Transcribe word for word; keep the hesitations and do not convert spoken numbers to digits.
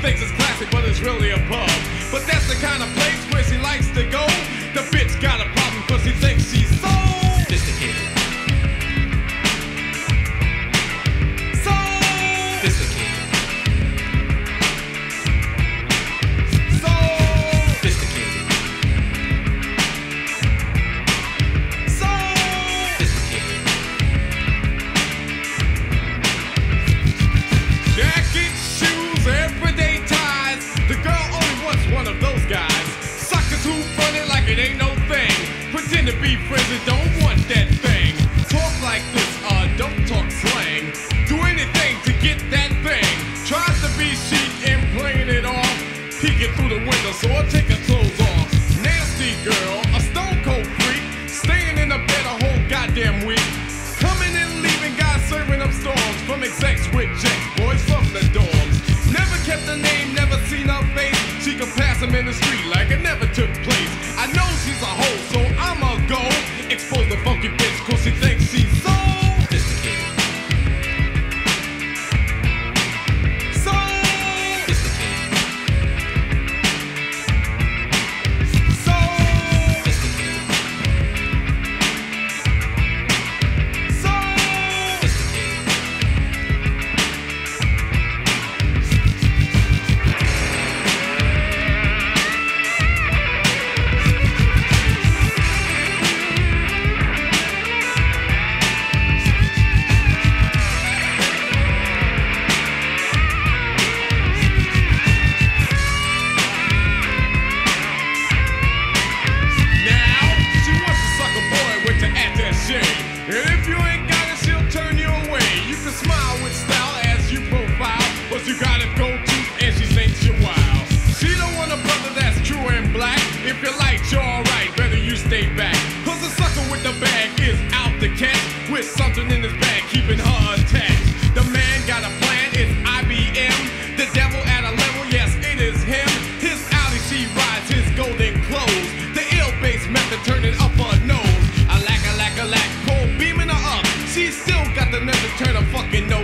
thinks it's classic, but it's really a pub. But that's the kind of place where she likes to go. The bitch got a problem cause she thinks she's so sophisticated. So sophisticated. So sophisticated. So sophisticated. Jacket, shoes, everyday ties. The girl only wants one of those guys. Suckers who run it like it ain't no thing. Pretend to be friends and don't want that thing. Talk like this, uh, don't talk slang. Do anything to get that thing. Tries to be chic and playing it off. Peeking through the window, so I'll take her clothes off. Nasty girl, a stone cold freak. Staying in the bed a whole goddamn week. Coming and leaving, guys serving up storms. From execs with jets, boys from the dorms. Never kept the name, never seen her face. She can pass him in the street like it never took place. I know she's a hoe, so I'ma go expose the funky bitch cause she thinks she's so sophisticated. So sophisticated. So sophisticated. So now, she wants to suck a boy with the attaché. And if you ain't got it, she'll turn you away. You can smile with style as you profile, but you gotta go to and she thinks you're wild. She don't want a brother that's true and black. If you're light, you're alright, better you stay back. Cause a sucker with the bag is out to catch. With something in his bag, keeping her attached. The man got a plan, it's I B M. The devil at a level, yes, it is him. His alley, she rides his golden clothes. The ill-based method turning up her nose. A lack, a lack, a lack, cold beaming her up. She still got the nerve to turn her fucking nose.